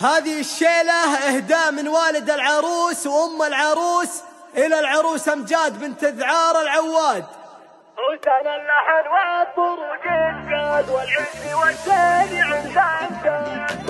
هذه الشيلة إهداء من والد العروس وأم العروس إلى العروس أمجاد بنت ذعار العواد. وكان اللحن والطرق الجاد والعز والثاني عند أمجاد.